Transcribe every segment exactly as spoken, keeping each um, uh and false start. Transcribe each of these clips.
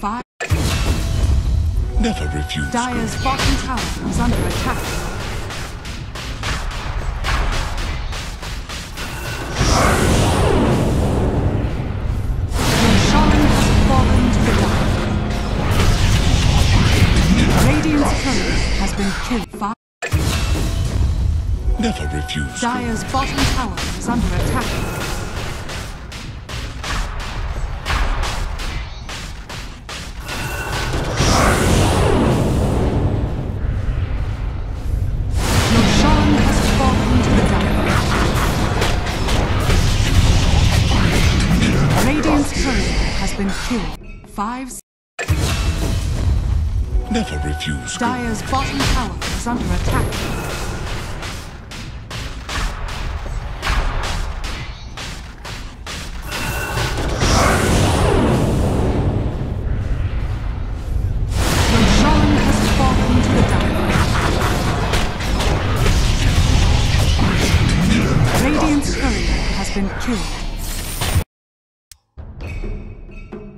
Five. Never refuse. Dire's bottom tower is under attack. Never refuse. Dire's bottom tower is under attack. Your Sharon has fallen to the ground. Radiant's courier has been killed. Five. Never refuse. Dire's bottom tower is under attack.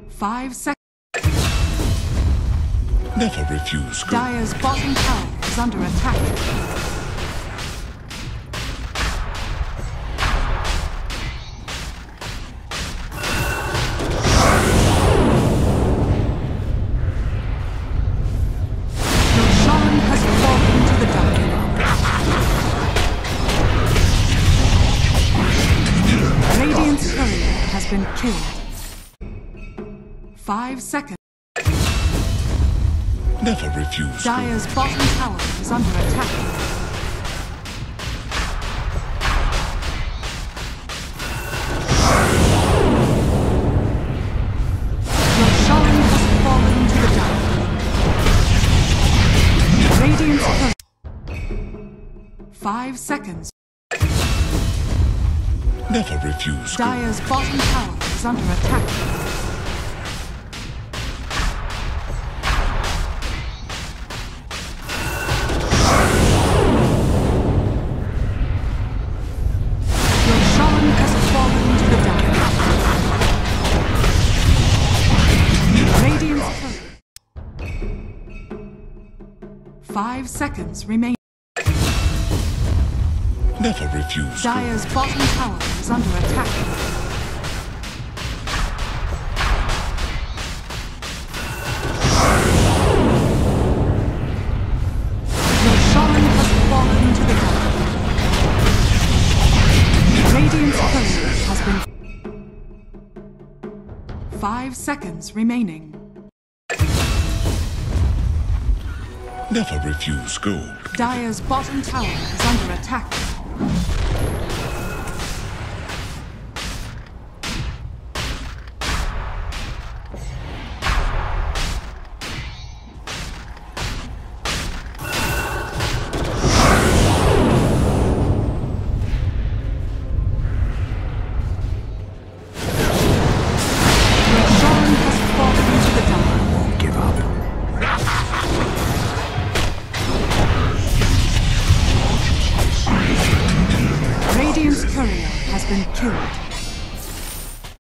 Five seconds. Never refuse. Dire's bottom tower is under attack. Your Sharon has fallen to the dark. Radiant's courier has been killed. Five seconds. Never refuse. Dire's bottom tower is under attack. Your Sharon has fallen to the dark. Radiant's curse. Five seconds. Never refuse. Dire's bottom tower is under attack. Five seconds remain. Never refuse. Dire's bottom tower is under attack. Your Sharon has fallen to the ground. Radiant's courier has been. Five seconds remaining. Never refuse gold. Dire's bottom tower is under attack. Courier has been killed.